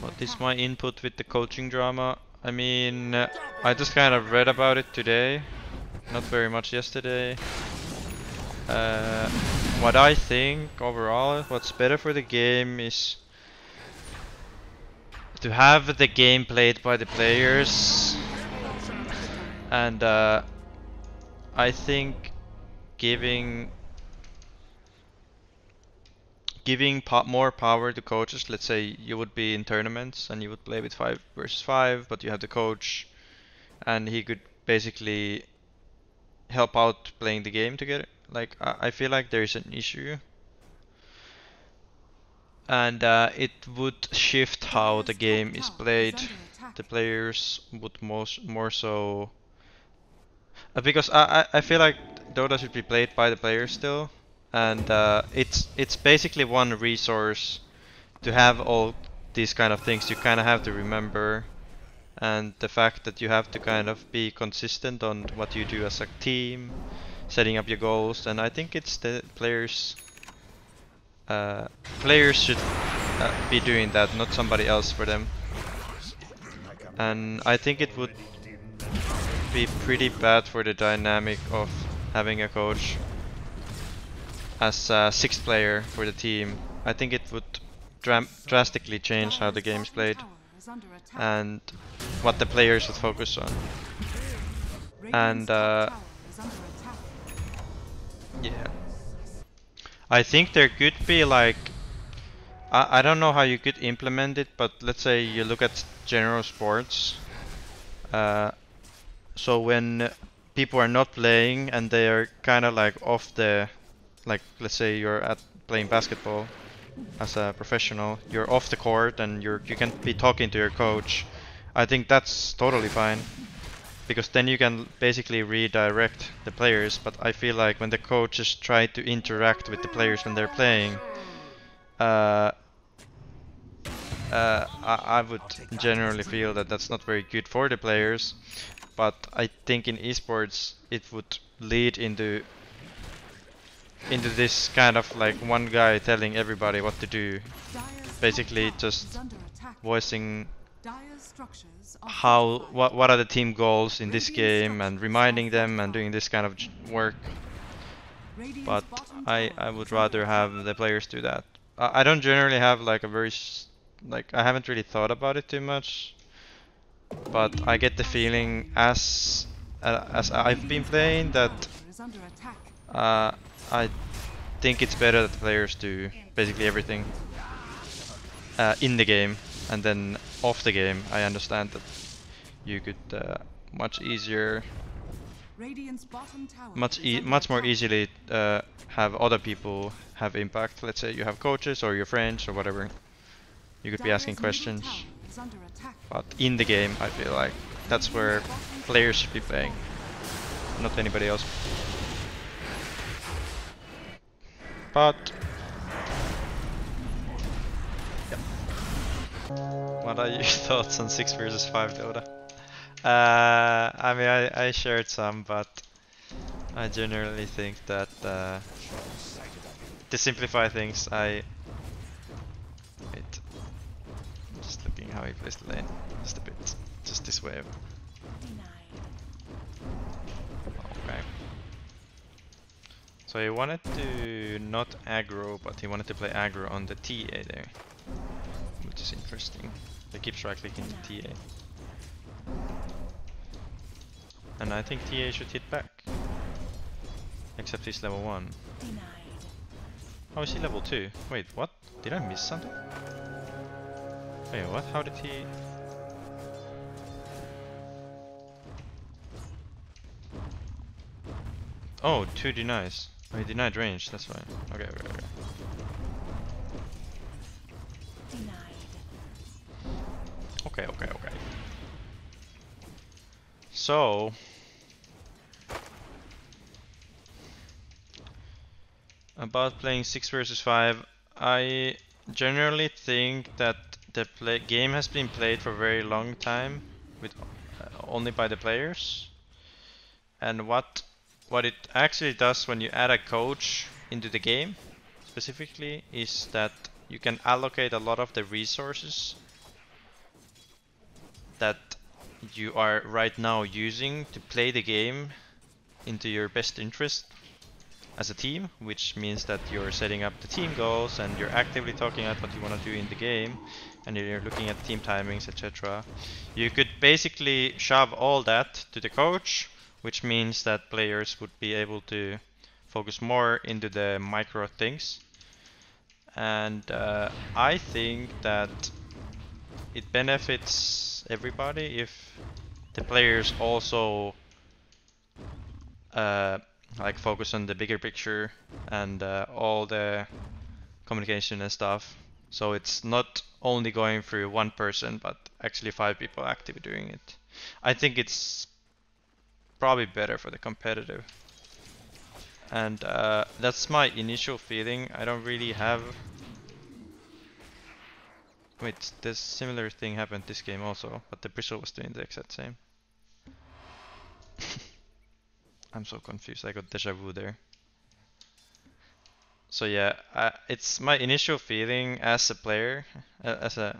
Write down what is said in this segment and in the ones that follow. What is my input with the coaching drama? I mean, I just kind of read about it today, not very much yesterday. What I think overall, what's better for the game is to have the game played by the players, and I think giving more power to coaches. Let's say you would be in tournaments and you would play with 5 versus 5, but you have the coach and he could basically help out playing the game together. Like, I feel like there's an issue, and it would shift how the game is played. The players would more so, because I feel like Dota should be played by the players still. And it's basically one resource to have all these kind of things. You kind of have to remember, and the fact that you have to kind of be consistent on what you do as a team, setting up your goals. And I think it's the players. Players should be doing that, not somebody else for them. And I think it would be pretty bad for the dynamic of having a coach as a 6th player for the team. I think it would drastically change how the game is played and what the players would focus on. And yeah, I think there could be like, I don't know how you could implement it, but let's say you look at general sports. So when people are not playing and they are kind of like off the, like, let's say you're playing basketball as a professional, you're off the court and you can be talking to your coach. I think that's totally fine, because then you can basically redirect the players. But I feel like when the coaches try to interact with the players when they're playing, I would generally feel that that's not very good for the players. But I think in esports it would lead into this kind of like one guy telling everybody what to do, basically just voicing how what are the team goals in this game and reminding them and doing this kind of work. But I would rather have the players do that. I don't generally have like a very I haven't really thought about it too much, but I get the feeling as I've been playing that I think it's better that the players do basically everything in the game, and then off the game I understand that you could much more easily have other people have impact. Let's say you have coaches or your friends or whatever, you could be asking questions, but in the game I feel like that's where players should be playing, not anybody else. But yeah. What are your thoughts on 6 versus 5 Dota? I mean, I shared some, but I generally think that to simplify things, I'm just looking how he plays the lane, just a bit, just this wave. Okay. So he wanted to not aggro, but he wanted to play aggro on the TA there, which is interesting. They keep right-clicking the TA. And I think TA should hit back. Except he's level 1. How is he level 2? Wait, what? Did I miss something? Wait, what? How did he... Oh, 2 denies. Oh, he denied range, that's fine. Okay, right. Okay. So... about playing 6 versus 5, I generally think that the game has been played for a very long time with only by the players. And what it actually does when you add a coach into the game specifically is that you can allocate a lot of the resources that you are right now using to play the game into your best interest as a team, which means that you're setting up the team goals and you're actively talking about what you want to do in the game and you're looking at team timings, etc. You could basically shove all that to the coach, which means that players would be able to focus more into the micro things. And I think that it benefits everybody if the players also like focus on the bigger picture and all the communication and stuff. So it's not only going through one person, but actually 5 people actively doing it. I think it's probably better for the competitive. And that's my initial feeling. I don't really have... Wait, this similar thing happened this game also, but the Bristle was doing the exact same. I'm so confused, I got deja vu there. So yeah, it's my initial feeling as a player, as I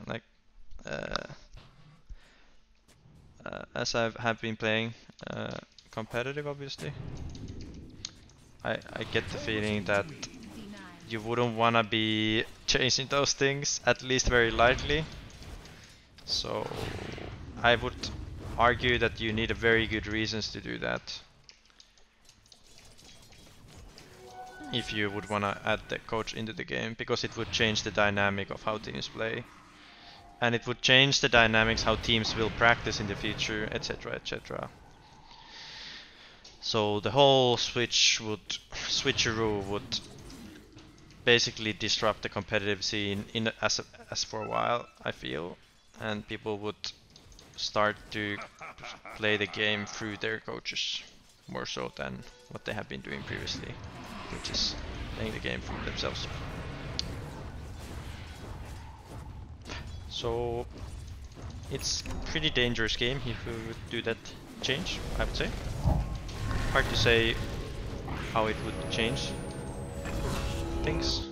have been playing competitive, obviously. I get the feeling that you wouldn't want to be changing those things, at least very lightly. So I would argue that you need a very good reasons to do that, if you would want to add the coach into the game, because it would change the dynamic of how teams play, and it would change the dynamics how teams will practice in the future, etc, etc. So the whole switcheroo would basically disrupt the competitive scene as for a while, I feel, and people would start to play the game through their coaches more so than what they have been doing previously, which is playing the game for themselves. So it's pretty dangerous game if we would do that change, I would say. Hard to say how it would change things.